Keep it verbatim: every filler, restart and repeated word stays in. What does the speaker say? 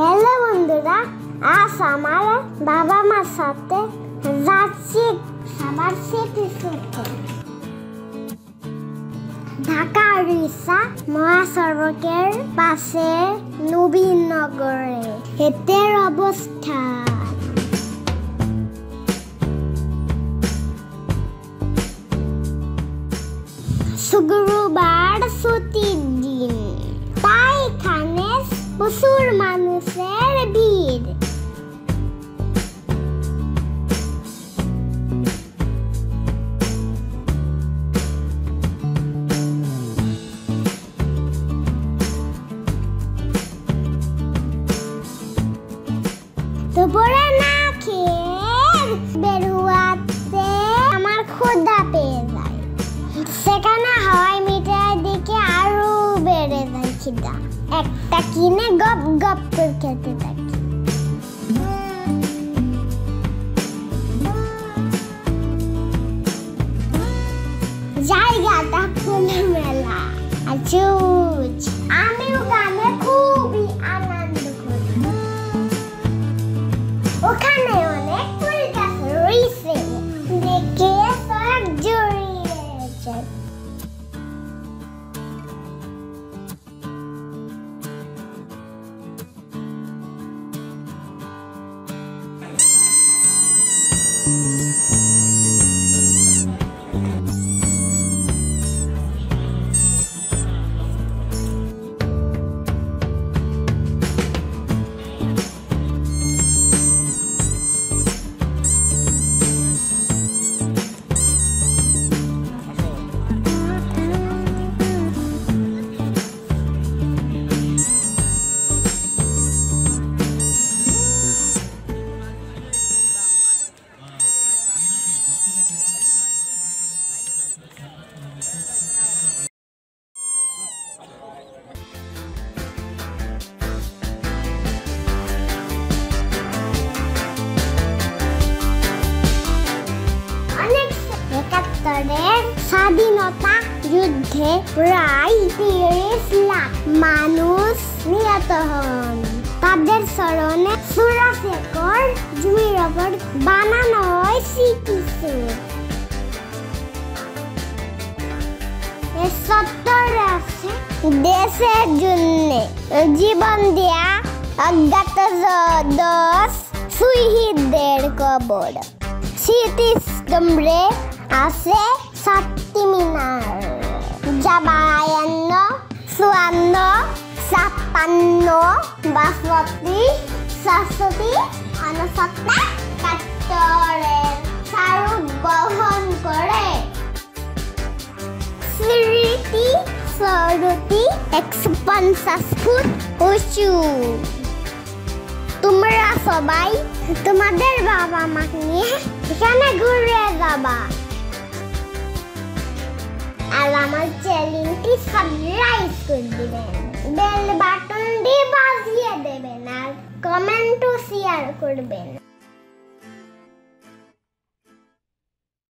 Hello বন্ধুরা, আজ আমার বাবা মার সাথে যাচ্ছি খাবার সিটি ঘুরতে। ঢাকা উড়িষ্যা মহাসড়কের পাশে নবীনগরে হেটের অবস্থা। শুক্রবার ছুটির দিন, তাই এখানে প্রচুর মানুষের ভিড়। দুপুরে না খেয়ে বের হওয়াতে আমার ক্ষুধা পেয়ে যায়, সেখানে হাওয়াই মিঠাই দিকে আরো বেড়ে যায় খিদা। একটা কিনে গপ গপ করে খেতে থাকি। জায়গাটা খোলা মেলা আচুচ, আমিও গানে খুবই আনন্দ করি। ওখানে অনেক ফুল গাছ রয়েছে, দেখে সব জড়িয়ে যায়। স্বাধীনতা যুদ্ধে প্রায় তিরিশ লাখ মানুষ নিহত হন। তাদের স্মরণে চুরাশেকর জমির ওপর বানানো হয় স্মৃতিসৌধ। এই চত্বরে আছে দেশের জন্য জীবন দেয়া অজ্ঞাত দশ শহীদদের কবর। স্মৃতিস্তম্ভে আছে সাতটি মিনার, যা বায়ান্ন, চুয়ান্ন, ছাপ্পান্ন, বাষট্টি, সাতষট্টি, ঊনসত্তর, একাত্তরের স্বরূপ বহন করে। স্মৃতি সৌধটি একশো পঞ্চাশ ফুট উঁচু। তোমরা সবাই তোমাদের বাবা মাকে নিয়ে এখানে ঘুরে যাবা। আর আমার চ্যানেলটি সাবস্ক্রাইব করে দিবেন, বেল বাটনটি বাজিয়ে দেবেন আর কমেন্টও শেয়ার করবেন।